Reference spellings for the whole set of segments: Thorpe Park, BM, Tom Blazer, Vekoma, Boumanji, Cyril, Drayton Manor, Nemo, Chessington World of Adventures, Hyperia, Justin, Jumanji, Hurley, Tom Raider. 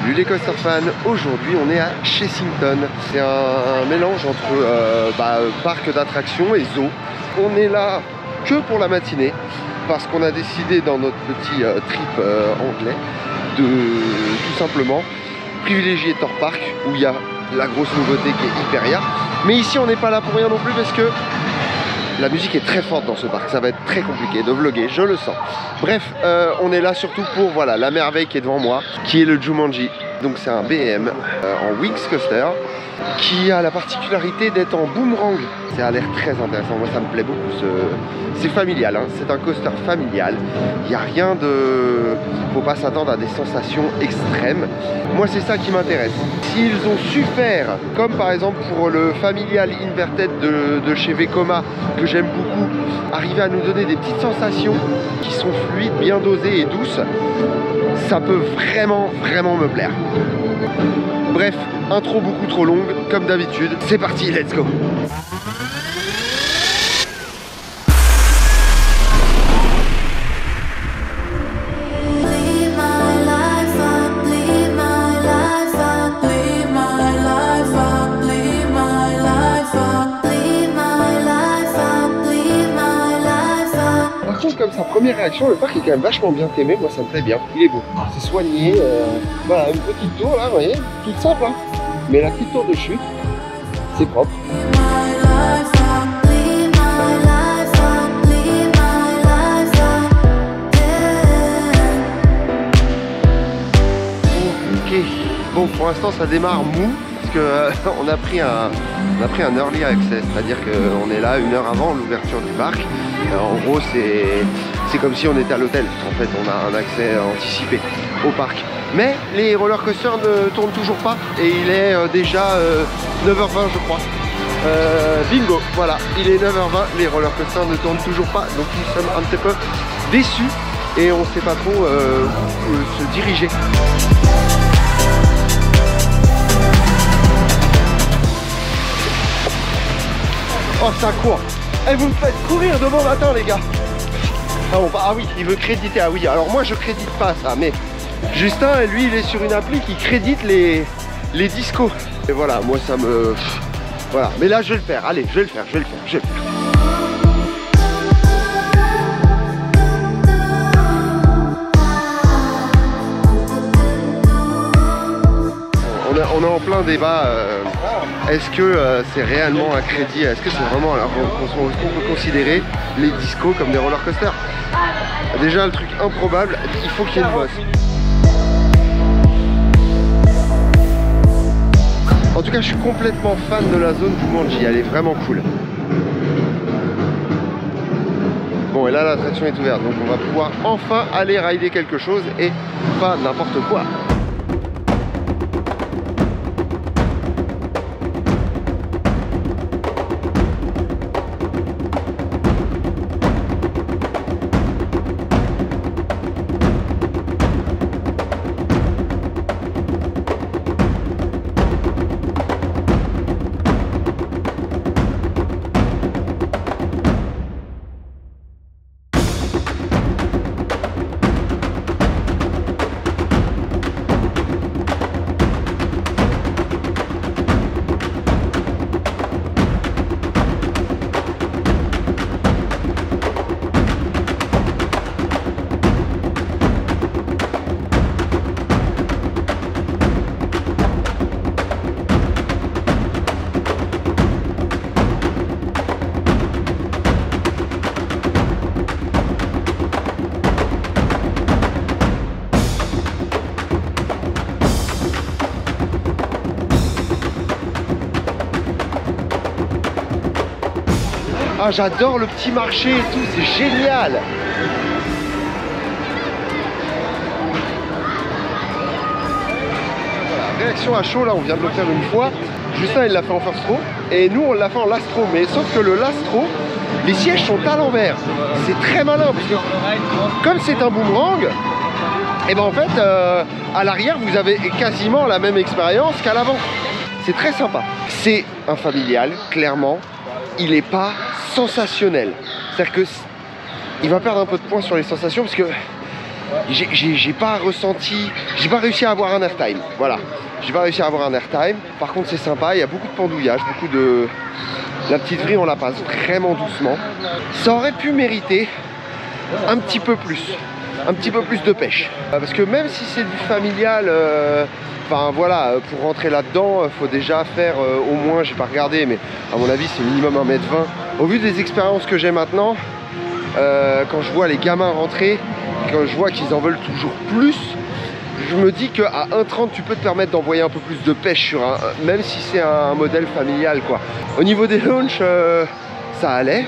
Salut les coaster fans, aujourd'hui on est à Chessington. C'est un mélange entre parc d'attractions et zoo. On est là que pour la matinée parce qu'on a décidé dans notre petit trip anglais de tout simplement privilégier Thorpe Park où il y a la grosse nouveauté qui est Hyperia. Mais ici on n'est pas là pour rien non plus parce que la musique est très forte dans ce parc, ça va être très compliqué de vlogger, je le sens. Bref, on est là surtout pour voilà, la merveille qui est devant moi, qui est le Jumanji. Donc c'est un BM en Wings Coaster, qui a la particularité d'être en boomerang. Ça a l'air très intéressant, moi ça me plaît beaucoup, c'est familial, hein. C'est un coaster familial. Il n'y a rien de... faut pas s'attendre à des sensations extrêmes. Moi c'est ça qui m'intéresse. S'ils ont su faire, comme par exemple pour le familial inverted de chez Vekoma, que j'aime beaucoup, arriver à nous donner des petites sensations qui sont fluides, bien dosées et douces, ça peut vraiment me plaire. Bref, intro beaucoup trop longue, comme d'habitude. C'est parti, let's go! Comme sa première réaction, le parc est quand même vachement bien témé, moi ça me plaît bien, il est beau, c'est soigné, voilà une petite tour là, vous voyez, toute simple, hein. Mais la petite tour de chute, c'est propre. Ok, bon pour l'instant ça démarre mou, parce que on a pris un early access, c'est-à-dire qu'on est là une heure avant l'ouverture du parc. En gros, c'est comme si on était à l'hôtel. En fait, on a un accès anticipé au parc. Mais les roller coasters ne tournent toujours pas. Et il est déjà 9h20, je crois. Bingo, voilà. Il est 9h20, les roller coasters ne tournent toujours pas. Donc nous sommes un petit peu déçus. Et on ne sait pas trop où se diriger. Oh, ça court! Et vous me faites courir demain matin les gars. Ah bon, bah, ah oui, il veut créditer, ah oui, alors moi je crédite pas ça, mais Justin, lui, il est sur une appli qui crédite les discos. Et voilà, moi ça me... Voilà, mais là je vais le faire, allez, je vais le faire. On est en plein débat, est-ce que c'est réellement un crédit, est-ce que c'est vraiment, alors qu'on peut considérer les discos comme des roller coasters. Déjà le truc improbable, il faut qu'il y ait une bosse. En tout cas je suis complètement fan de la zone Boumanji, elle est vraiment cool. Bon et là l'attraction est ouverte, donc on va pouvoir enfin aller rider quelque chose et pas n'importe quoi. Ah, j'adore le petit marché et tout, c'est génial. Voilà, réaction à chaud, là, on vient de le faire une fois. Justin, il l'a fait en first row, et nous, on l'a fait en last row. Mais sauf que le last row, les sièges sont à l'envers. C'est très malin, parce que comme c'est un boomerang, et ben en fait, à l'arrière, vous avez quasiment la même expérience qu'à l'avant. C'est très sympa. C'est un familial, clairement. Il n'est pas sensationnel, c'est-à-dire que il va perdre un peu de points sur les sensations parce que j'ai pas ressenti, j'ai pas réussi à avoir un airtime, voilà. J'ai pas réussi à avoir un airtime. Par contre, c'est sympa, il y a beaucoup de pendouillage, beaucoup de... La petite vrille, on la passe vraiment doucement. Ça aurait pu mériter un petit peu plus. Un petit peu plus de pêche. Parce que même si c'est du familial, enfin voilà, pour rentrer là-dedans, faut déjà faire au moins, j'ai pas regardé, mais à mon avis, c'est minimum 1,20 m. Au vu des expériences que j'ai maintenant, quand je vois les gamins rentrer, quand je vois qu'ils en veulent toujours plus, je me dis qu'à 1,30 m, tu peux te permettre d'envoyer un peu plus de pêche, sur un, même si c'est un modèle familial, quoi. Au niveau des launches, ça allait.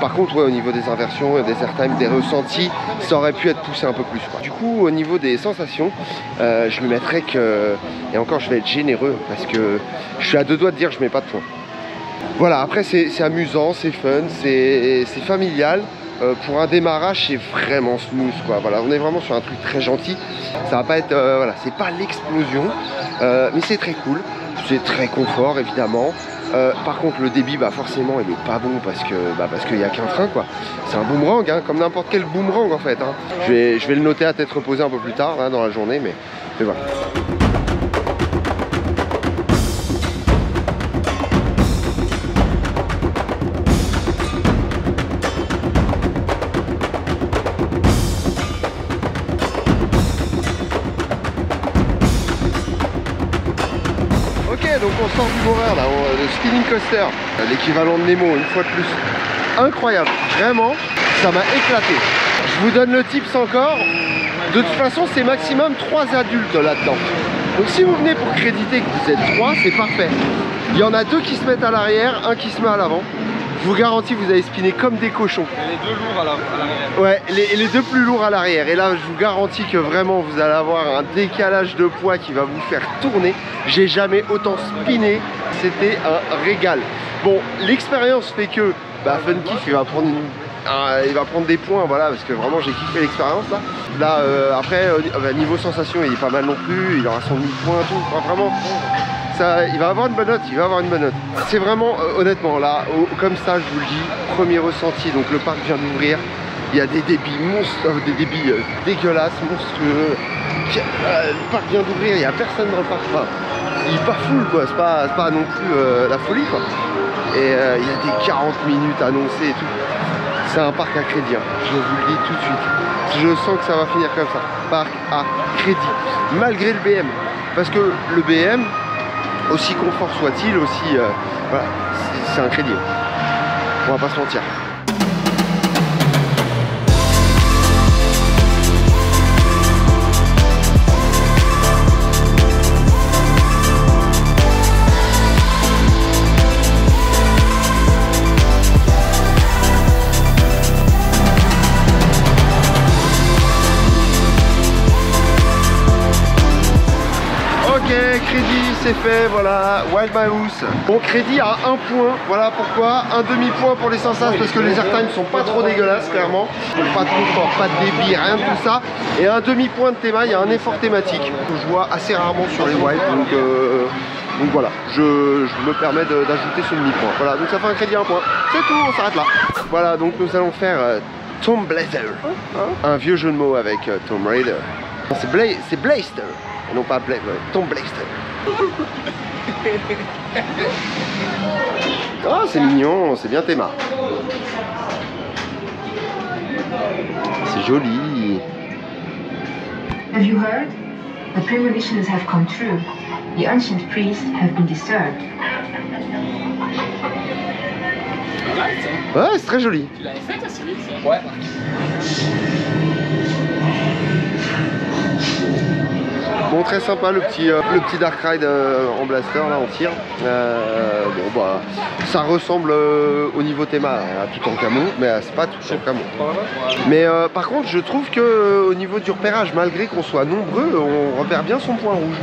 Par contre, ouais, au niveau des inversions, des airtime, des ressentis, ça aurait pu être poussé un peu plus, quoi. Du coup, au niveau des sensations, je me mettrais que... Et encore, je vais être généreux, parce que je suis à deux doigts de dire je mets pas de points. Voilà, après, c'est amusant, c'est fun, c'est familial. Pour un démarrage, c'est vraiment smooth, quoi. Voilà, on est vraiment sur un truc très gentil. Ça va pas être... voilà, c'est pas l'explosion, mais c'est très cool. C'est très confort, évidemment. Par contre, le débit, bah forcément, il est pas bon parce que parce qu'il n'y a qu'un train, quoi. C'est un boomerang, hein, comme n'importe quel boomerang, en fait, hein. Je vais le noter à tête reposée un peu plus tard, hein, dans la journée, mais voilà. Donc on sort du borer là, le spinning coaster, l'équivalent de Nemo une fois de plus. Incroyable, vraiment, ça m'a éclaté. Je vous donne le tips encore, de toute façon c'est maximum 3 adultes là-dedans. Donc si vous venez pour créditer que vous êtes 3, c'est parfait. Il y en a 2 qui se mettent à l'arrière, un qui se met à l'avant. Je vous garantis vous allez spinner comme des cochons. Et les deux lourds à l'arrière. Ouais, les deux plus lourds à l'arrière. Et là je vous garantis que vraiment vous allez avoir un décalage de poids qui va vous faire tourner. J'ai jamais autant spiné, c'était un régal. Bon, l'expérience fait que Funkiff il va prendre des points, voilà, parce que vraiment j'ai kiffé l'expérience là. Là après niveau sensation il est pas mal non plus, il aura 100 000 points tout, enfin, vraiment. Ça, il va avoir une bonne note, il va avoir une bonne note. C'est vraiment, honnêtement, là, comme ça, je vous le dis, premier ressenti. Donc le parc vient d'ouvrir, il y a des débits monstres, des débits dégueulasses, monstrueux. Le parc vient d'ouvrir, il n'y a personne dans le parc. Enfin, il est pas full, quoi, c'est pas non plus la folie, quoi. Et il y a des 40 minutes annoncées et tout. C'est un parc à crédit, hein. Je vous le dis tout de suite. Je sens que ça va finir comme ça. Parc à crédit, malgré le BM. Parce que le BM, aussi confort soit-il, aussi... voilà, c'est un crédit. On va pas se mentir. Crédit, c'est fait, voilà, Wild Mouse. Bon, crédit à 1 point, voilà pourquoi, un demi-point pour les sensations, parce que les airtimes sont pas trop dégueulasses, clairement. Pas de confort, pas de débit, rien de tout ça. Et un demi-point de théma, il y a un effort thématique, que je vois assez rarement sur les Wild, donc voilà, je me permets d'ajouter ce demi-point. Voilà, donc ça fait un crédit à 1 point, c'est tout, on s'arrête là. Voilà, donc nous allons faire Tom Blazer, un vieux jeu de mots avec Tom Raider. C'est Blaster. Non pas Blaze, Tom Blaster. Ah, c'est mignon, c'est bien théma. C'est joli. Have you heard? The premonitions have come true. The ancient priests have been disturbed. Ouais, c'est très joli. Tu l'avais fait aussi, ça? Ouais. Bon, très sympa le petit Dark Ride en blaster, là, en tir. Bon, bah, ça ressemble au niveau théma à tout en camon, mais c'est pas tout en camon. Mais par contre, je trouve que au niveau du repérage, malgré qu'on soit nombreux, on repère bien son point rouge.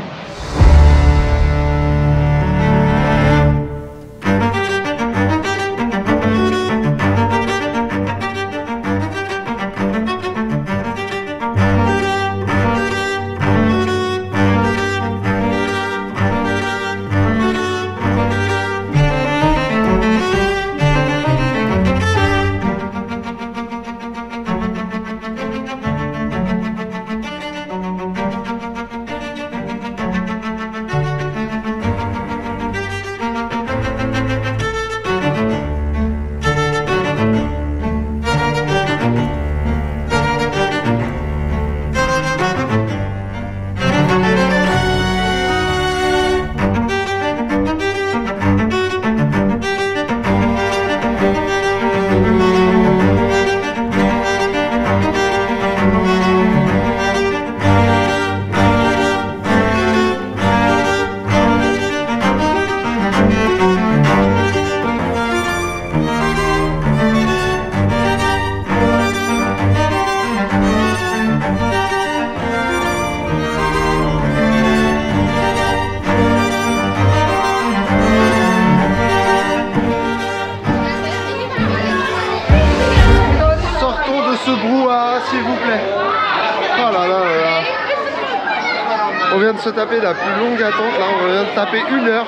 se taper la plus longue attente, là on vient de taper une heure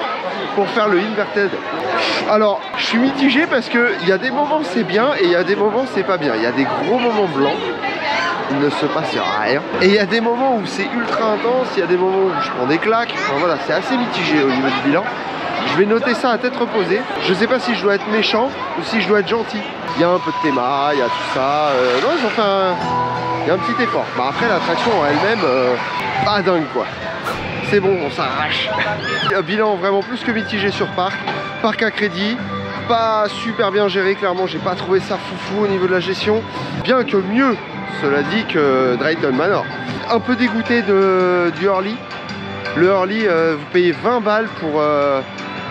pour faire le inverted. Alors je suis mitigé parce que il y a des moments c'est bien et il y a des moments c'est pas bien. Il y a des gros moments blancs, il ne se passe rien. Et il y a des moments où c'est ultra intense, il y a des moments où je prends des claques. Enfin voilà, c'est assez mitigé au niveau du bilan. Je vais noter ça à tête reposée. Je sais pas si je dois être méchant ou si je dois être gentil. Il y a un peu de théma, il y a tout ça. Non, ils ont fait un petit effort. Bah après l'attraction en elle-même, pas dingue quoi. C'est bon, on s'arrache. Un bilan vraiment plus que mitigé sur parc. Parc à crédit, pas super bien géré, clairement j'ai pas trouvé ça foufou au niveau de la gestion. Bien que mieux, cela dit, que Drayton Manor. Un peu dégoûté du Hurley. Le Hurley, vous payez 20 balles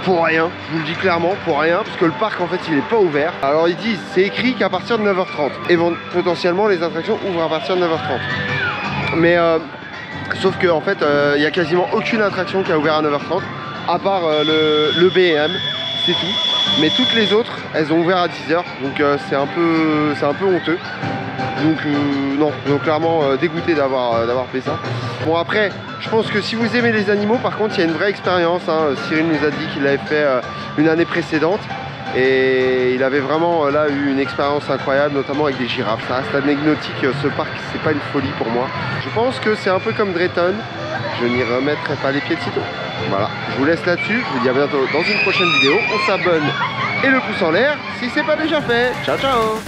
pour rien, je vous le dis clairement, pour rien, parce que le parc en fait il est pas ouvert. Alors ils disent, c'est écrit qu'à partir de 9h30, et potentiellement les attractions ouvrent à partir de 9h30. Mais sauf que en fait, il n'y a quasiment aucune attraction qui a ouvert à 9h30, à part le BM, c'est tout. Mais toutes les autres, elles ont ouvert à 10h, donc c'est un peu honteux. Donc non, donc clairement dégoûté d'avoir fait ça. Bon après, je pense que si vous aimez les animaux, par contre, il y a une vraie expérience, hein. Cyril nous a dit qu'il l'avait fait une année précédente et il avait vraiment là eu une expérience incroyable, notamment avec des girafes. Ça reste anecdotique, ce parc, c'est pas une folie pour moi. Je pense que c'est un peu comme Drayton, je n'y remettrai pas les pieds de sitôt. Voilà, je vous laisse là-dessus, je vous dis à bientôt dans une prochaine vidéo. On s'abonne et le pouce en l'air si c'est pas déjà fait. Ciao ciao.